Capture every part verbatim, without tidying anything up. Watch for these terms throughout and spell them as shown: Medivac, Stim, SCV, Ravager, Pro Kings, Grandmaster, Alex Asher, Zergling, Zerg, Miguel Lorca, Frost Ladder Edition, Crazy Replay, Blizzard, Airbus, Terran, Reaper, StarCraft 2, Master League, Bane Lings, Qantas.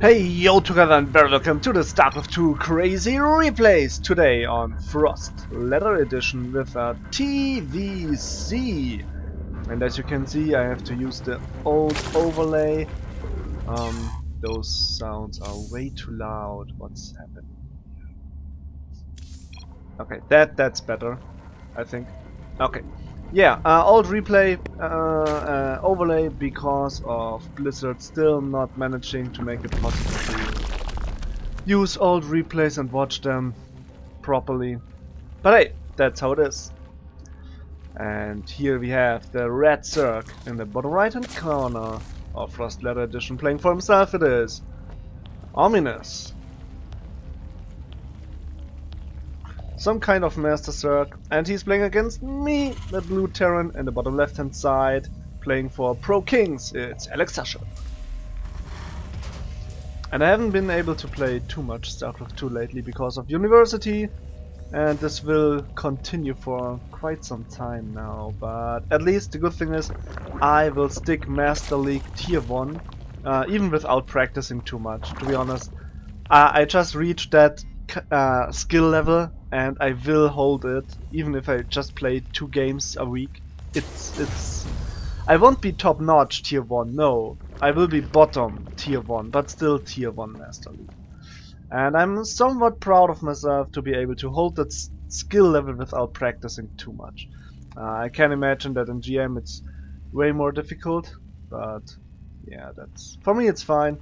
Hey yo together and very welcome to the start of two crazy replays today on Frost Ladder Edition with a T V C. And as you can see, I have to use the old overlay. Um, those sounds are way too loud. What's happened? Okay, that that's better, I think. Okay, yeah, uh, old replay uh, uh, overlay because of Blizzard still not managing to make it possible to use old replays and watch them properly. But hey, that's how it is. And here we have the red Zerg in the bottom right hand corner of Frost Ladder Edition, playing for himself. It is ominous. Some kind of Master Zerg, and he's playing against me, the blue Terran, in the bottom left hand side, playing for Pro Kings. It's Alex Asher. And I haven't been able to play too much StarCraft two lately because of university, and this will continue for quite some time now. But at least the good thing is I will stick Master League tier one, uh, even without practicing too much, to be honest. uh, I just reached that uh, skill level, and I will hold it, even if I just play two games a week. It's it's. I won't be top notch tier one. No, I will be bottom tier one, but still tier one Master League. And I'm somewhat proud of myself to be able to hold that s skill level without practicing too much. Uh, I can imagine that in G M it's way more difficult, but yeah, that's for me it's fine.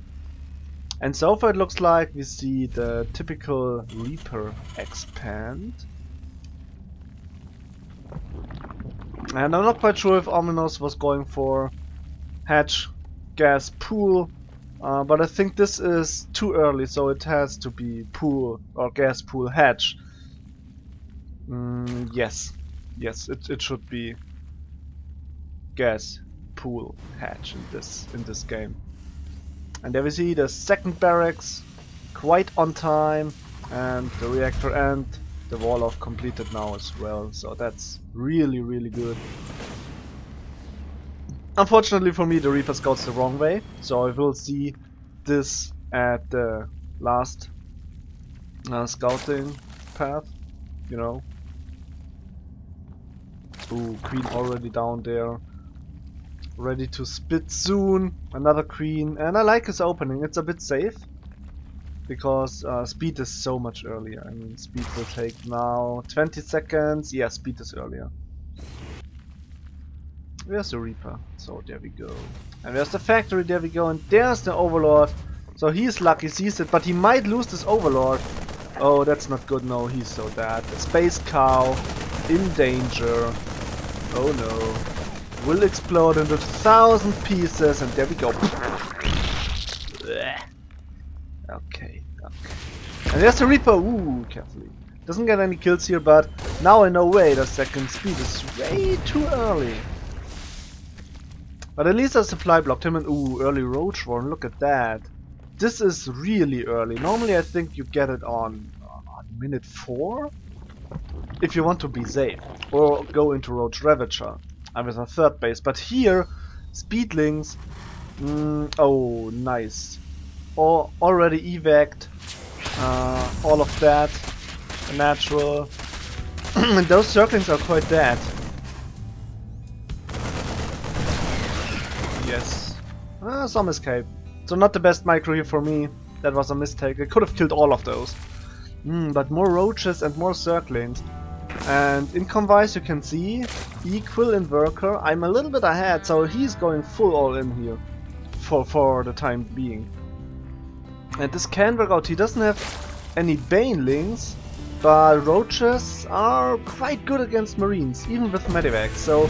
And so far it looks like we see the typical Reaper expand. And I'm not quite sure if Ominous was going for hatch, gas, pool, uh, but I think this is too early, so it has to be pool or gas, pool, hatch. Mm, yes, yes, it, it should be gas, pool, hatch in this in this game. And there we see the second barracks, quite on time, and the reactor and the wall off completed now as well, so that's really, really good. Unfortunately for me, the Reaper scouts the wrong way, so I will see this at the last uh, scouting path, you know. Ooh, Queen already down there. Ready to spit soon, another queen, and I like his opening. It's a bit safe because uh, speed is so much earlier. I mean, speed will take now twenty seconds. Yeah, speed is earlier. Where's the Reaper? So there we go. And there's the factory, there we go, and there's the Overlord. So he's lucky, sees it, but he might lose this Overlord. Oh, that's not good. No, he's so dead. The space cow in danger. Oh no. Will explode into thousand pieces, and there we go. Okay, okay. And there's the Reaper. Ooh, carefully. Doesn't get any kills here, but now I know. Wait a second, speed is way too early. But at least I supply blocked him, and ooh, early Roach Warren. Look at that. This is really early. Normally, I think you get it on, on minute four, if you want to be safe or go into Roach Ravager. I was on third base, but here, Speedlings. Mm, oh, nice. Or already evac'd. Uh, all of that. Natural. And those circlings are quite dead. Yes. Uh, some escape. So, not the best micro here for me. That was a mistake. I could have killed all of those. Mm, but more roaches and more circlings. And income wise, you can see equal in worker. I'm a little bit ahead, so he's going full all in here for for the time being. And this can work out. He doesn't have any Bane Lings, but roaches are quite good against Marines, even with Medivac. So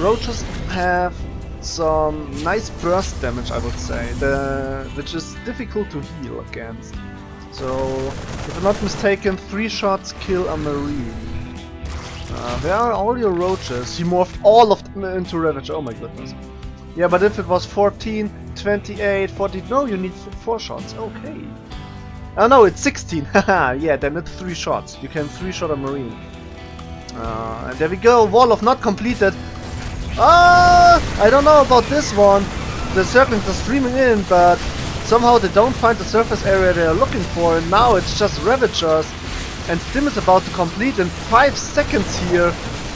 roaches have some nice burst damage, I would say, the, which is difficult to heal against. So if I'm not mistaken, three shots kill a Marine. Uh, where are all your roaches? He morphed all of them into Ravager. Oh my goodness. Yeah, but if it was fourteen, twenty-eight, forty... No, you need four shots. Okay. Oh no, it's sixteen. Haha, yeah, then it's three shots. You can three shot a Marine. Uh, and there we go. Wall of not completed. Ah! I don't know about this one. The Serpents are streaming in, but Somehow they don't find the surface area they are looking for, and now it's just Ravagers. And Stim is about to complete in five seconds here.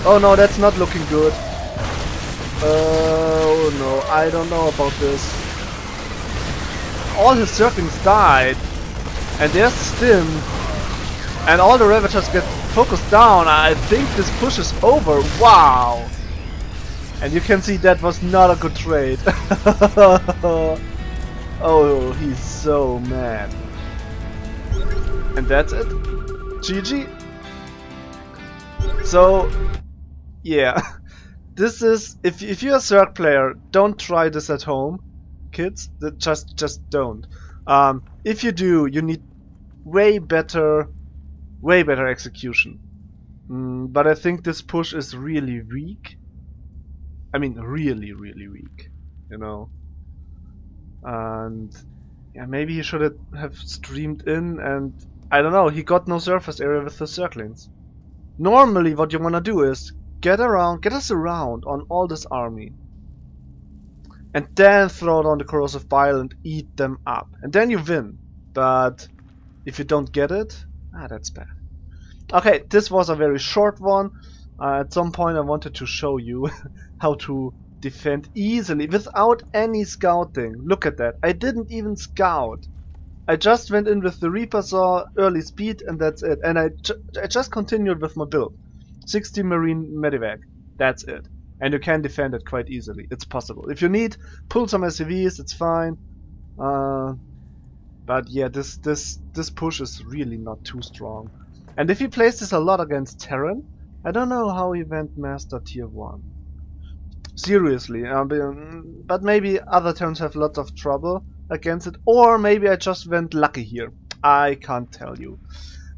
Oh no, that's not looking good. Uh, oh no, I don't know about this. All his Zerglings died. And there's Stim. And all the Ravagers get focused down. I think this push is over. Wow! And you can see that was not a good trade. Oh, he's so mad. And that's it. G G. So, yeah. This is, if, if you're a Zerg player, don't try this at home, kids. Just, just don't. Um, if you do, you need way better, way better execution. Mm, but I think this push is really weak. I mean, really, really weak, you know. And yeah, maybe he should have streamed in, and I don't know, he got no surface area with the Zerglings. Normally what you wanna do is get around, get us around on all this army, and then throw down the corrosive bile and eat them up, and then you win. But if you don't get it, ah, that's bad. Okay, this was a very short one. Uh, at some point I wanted to show you how to defend easily without any scouting. Look at that, I didn't even scout. I just went in with the Reaper Saw, early speed, and that's it. And I, ju I just continued with my build. sixty Marine Medivac, that's it. And you can defend it quite easily, it's possible. If you need, pull some S C Vs, it's fine. Uh, but yeah, this, this, this push is really not too strong. And if he plays this a lot against Terran, I don't know how he went Master Tier one. Seriously, um, but maybe other Terrans have lots of trouble against it, or maybe I just went lucky here. I can't tell you.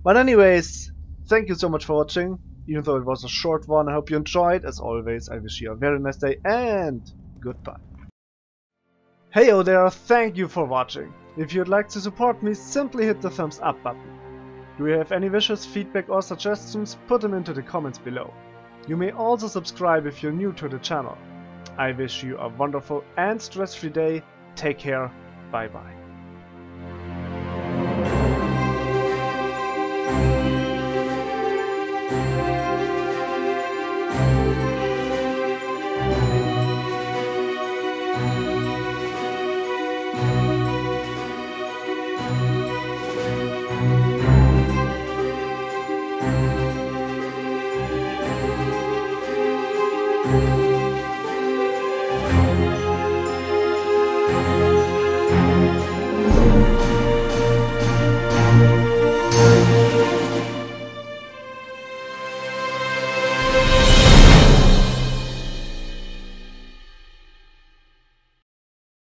But anyways, thank you so much for watching. Even though it was a short one, I hope you enjoyed. As always, I wish you a very nice day, and goodbye. Heyo there, thank you for watching. If you'd like to support me, simply hit the thumbs up button. Do you have any wishes, feedback or suggestions, put them into the comments below. You may also subscribe if you're new to the channel. I wish you a wonderful and stress-free day. Take care. Bye-bye.